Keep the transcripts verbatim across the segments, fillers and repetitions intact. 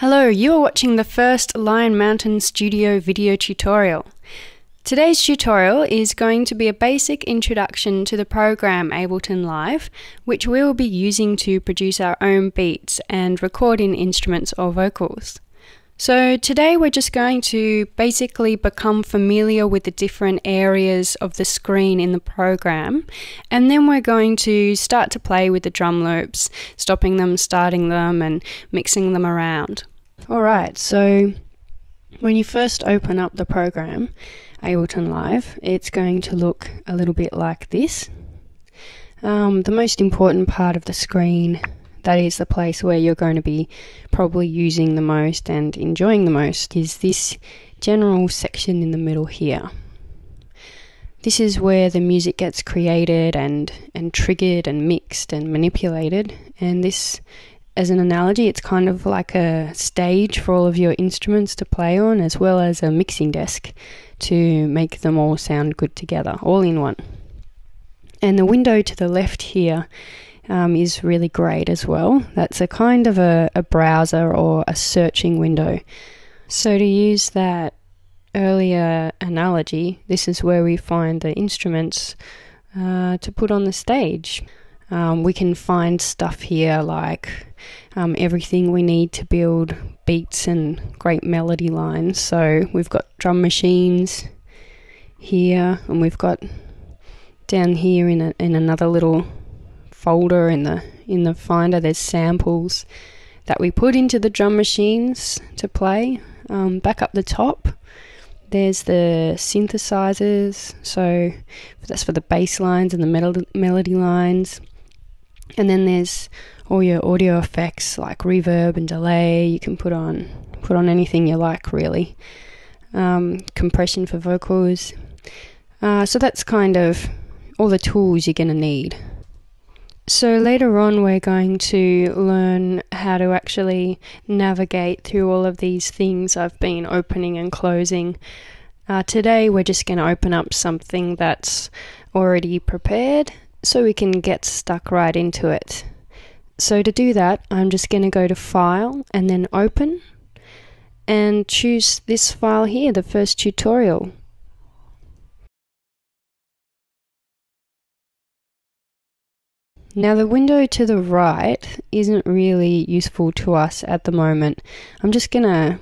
Hello, you are watching the first Lion Mountain Studio video tutorial. Today's tutorial is going to be a basic introduction to the program Ableton Live, which we will be using to produce our own beats and record in instruments or vocals. So today we're just going to basically become familiar with the different areas of the screen in the program, and then we're going to start to play with the drum loops, stopping them, starting them and mixing them around. Alright, so when you first open up the program Ableton Live, it's going to look a little bit like this. Um, the most important part of the screen, that is the place where you're going to be probably using the most and enjoying the most, is this general section in the middle here. This is where the music gets created and, and triggered and mixed and manipulated, and this, as an analogy, it's kind of like a stage for all of your instruments to play on, as well as a mixing desk to make them all sound good together, all in one. And the window to the left here Um, is really great as well. That's a kind of a, a browser or a searching window. So to use that earlier analogy, this is where we find the instruments uh, to put on the stage. Um, we can find stuff here like um, everything we need to build beats and great melody lines. So we've got drum machines here, and we've got down here in, a, in another little folder in the in the finder, there's samples that we put into the drum machines to play. Um, back up the top there's the synthesizers, so that's for the bass lines and the mel melody lines, and then there's all your audio effects like reverb and delay. You can put on put on anything you like, really. Um, compression for vocals. Uh, so that's kind of all the tools you're going to need. So later on we're going to learn how to actually navigate through all of these things I've been opening and closing. Uh, today we're just going to open up something that's already prepared so we can get stuck right into it. So to do that, I'm just going to go to File and then Open, and choose this file here, the first tutorial. Now the window to the right isn't really useful to us at the moment. I'm just gonna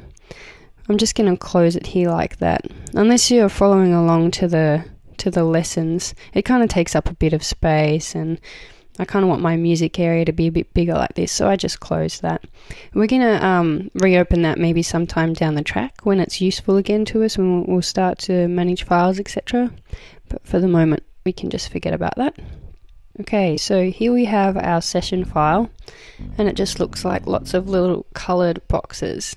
I'm just gonna close it here like that. Unless you're following along to the to the lessons, it kind of takes up a bit of space, and I kind of want my music area to be a bit bigger like this, so I just close that. We're gonna um, reopen that maybe sometime down the track when it's useful again to us, when we'll start to manage files, et cetera. But for the moment, we can just forget about that. Okay, so here we have our session file, and it just looks like lots of little coloured boxes.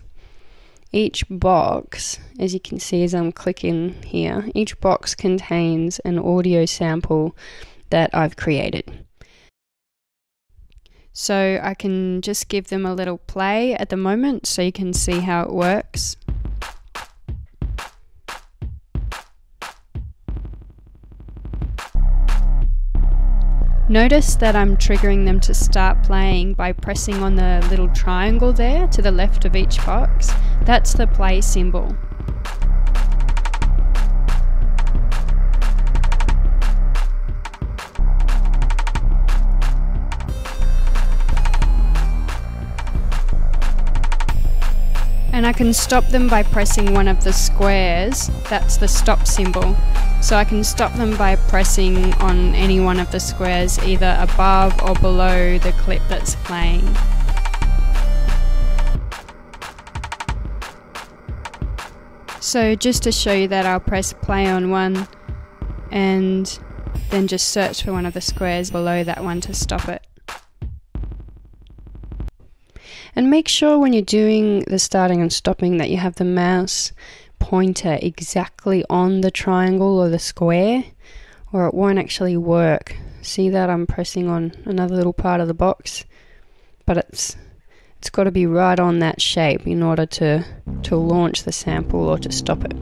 Each box, as you can see as I'm clicking here, each box contains an audio sample that I've created. So I can just give them a little play at the moment so you can see how it works. Notice that I'm triggering them to start playing by pressing on the little triangle there to the left of each box. That's the play symbol. And I can stop them by pressing one of the squares, that's the stop symbol. So I can stop them by pressing on any one of the squares, either above or below the clip that's playing. So just to show you that, I'll press play on one and then just search for one of the squares below that one to stop it. And make sure when you're doing the starting and stopping that you have the mouse pointer exactly on the triangle or the square, or it won't actually work. See that I'm pressing on another little part of the box, but it's it's got to be right on that shape in order to to launch the sample or to stop it.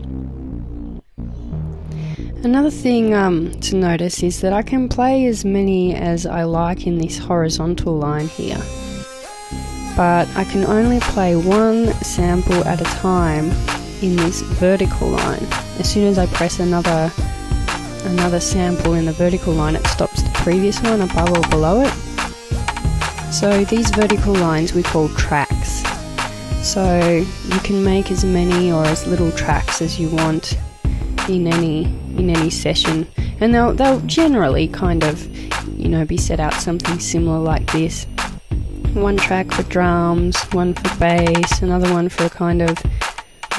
Another thing um, to notice is that I can play as many as I like in this horizontal line here. but I can only play one sample at a time in this vertical line. As soon as I press another another sample in the vertical line, it stops the previous one above or below it. So these vertical lines we call tracks. So you can make as many or as little tracks as you want in any in any session, and they'll they'll generally kind of, you know, be set out something similar like this. One track for drums, one for bass, another one for a kind of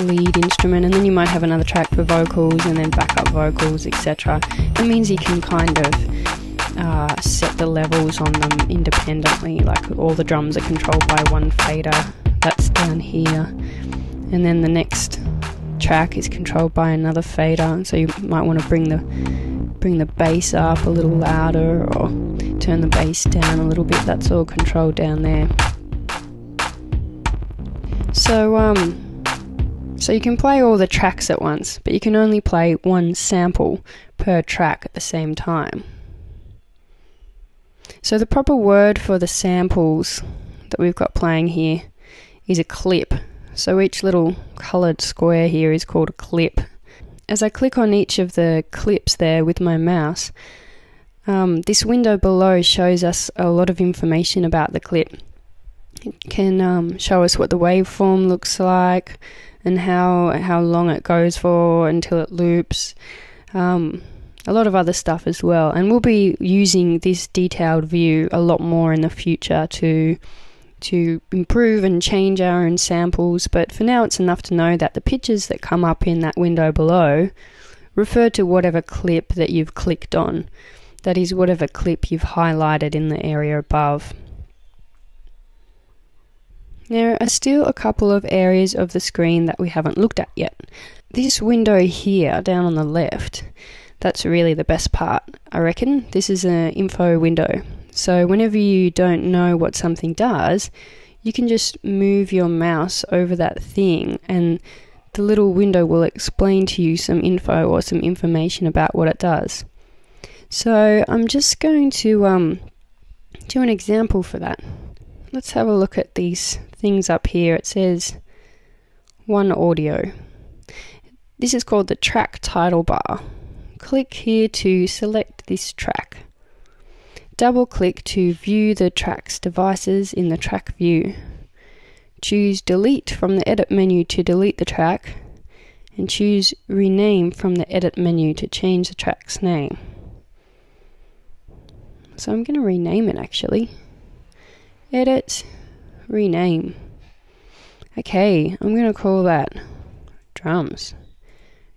lead instrument, and then you might have another track for vocals and then backup vocals, et cetera. That means you can kind of uh, set the levels on them independently, like all the drums are controlled by one fader, that's down here, and then the next track is controlled by another fader, so you might want to bring the bring the bass up a little louder or turn the bass down a little bit. That's all controlled down there. So um so you can play all the tracks at once, but you can only play one sample per track at the same time. So the proper word for the samples that we've got playing here is a clip. So each little coloured square here is called a clip. As I click on each of the clips there with my mouse, um, this window below shows us a lot of information about the clip. It can um, show us what the waveform looks like and how how long it goes for until it loops, um, a lot of other stuff as well. And we'll be using this detailed view a lot more in the future to to improve and change our own samples, but for now it's enough to know that the pictures that come up in that window below refer to whatever clip that you've clicked on, that is whatever clip you've highlighted in the area above. There are still a couple of areas of the screen that we haven't looked at yet. This window here down on the left, that's really the best part, I reckon. This is an info window. So whenever you don't know what something does, you can just move your mouse over that thing and the little window will explain to you some info or some information about what it does. So I'm just going to um, do an example for that. Let's have a look at these things up here. It says one audio. This is called the track title bar. Click here to select this track. Double click to view the track's devices in the track view. Choose delete from the edit menu to delete the track, and choose rename from the edit menu to change the track's name. So I'm going to rename it actually. Edit, rename. Okay, I'm going to call that drums,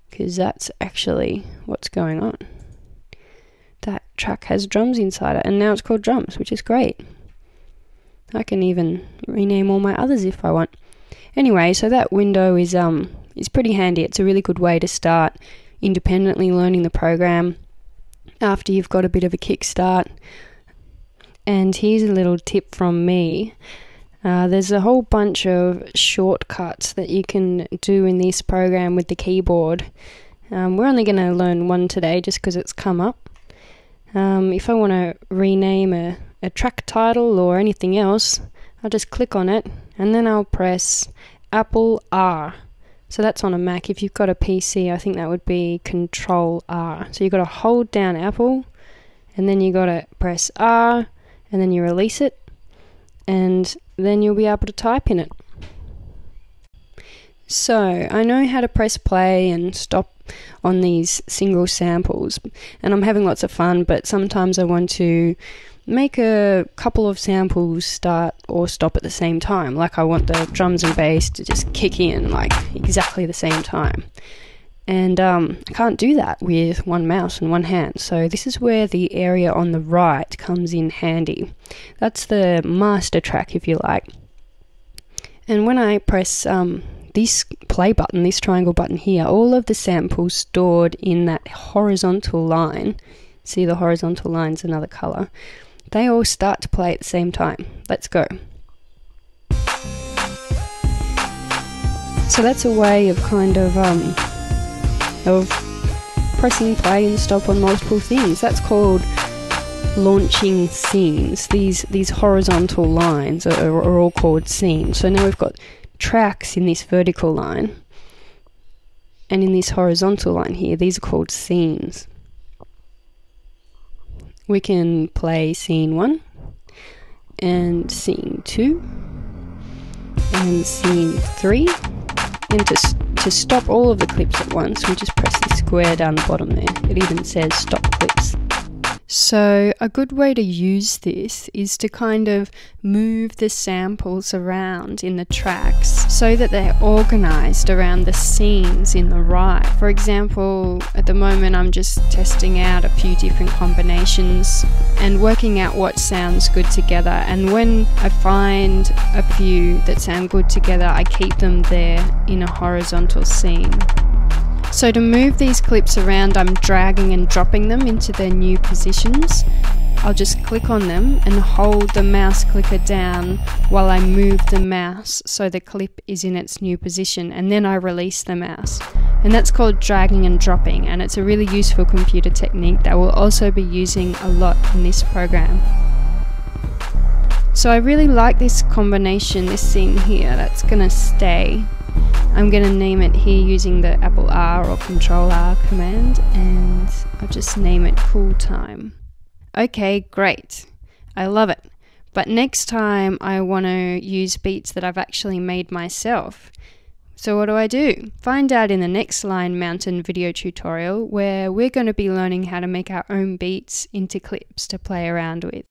because that's actually what's going on. That track has drums inside it, and now it's called drums, which is great. I can even rename all my others if I want. Anyway, so that window is um is pretty handy. It's a really good way to start independently learning the program after you've got a bit of a kickstart. And here's a little tip from me. Uh, there's a whole bunch of shortcuts that you can do in this program with the keyboard. Um, we're only going to learn one today just because it's come up. Um, if I want to rename a, a track title or anything else, I'll just click on it and then I'll press Apple R. So that's on a Mac. If you've got a P C, I think that would be Control R. So you've got to hold down Apple and then you've got to press R, and then you release it, and then you'll be able to type in it. So I know how to press play and stop on these single samples, and I'm having lots of fun, but sometimes I want to make a couple of samples start or stop at the same time. Like I want the drums and bass to just kick in like exactly the same time. And um, I can't do that with one mouse and one hand, so this is where the area on the right comes in handy. That's the master track, if you like. And when I press um, this play button, this triangle button here, all of the samples stored in that horizontal line, see the horizontal line's another colour, they all start to play at the same time. Let's go. So that's a way of kind of um, of pressing play and stop on multiple things. That's called launching seams. These these horizontal lines are, are, are all called seams. So now we've got tracks in this vertical line, and in this horizontal line here, these are called seams. We can play scene one, and scene two, and scene three, and to, to stop all of the clips at once, we just press the square down the bottom there. It even says stop clips. So a good way to use this is to kind of move the samples around in the tracks so that they're organized around the seams in the ride. For example, at the moment I'm just testing out a few different combinations and working out what sounds good together, and when I find a few that sound good together, I keep them there in a horizontal seam. So to move these clips around, I'm dragging and dropping them into their new positions. I'll just click on them and hold the mouse clicker down while I move the mouse so the clip is in its new position, and then I release the mouse. And that's called dragging and dropping, and it's a really useful computer technique that we'll also be using a lot in this program. So I really like this combination, this scene here, that's gonna stay. I'm going to name it here using the Apple R or Control R command, and I'll just name it Cool Time. Okay, great. I love it. But next time I want to use beats that I've actually made myself. So what do I do? Find out in the next Lion Mountain video tutorial, where we're going to be learning how to make our own beats into clips to play around with.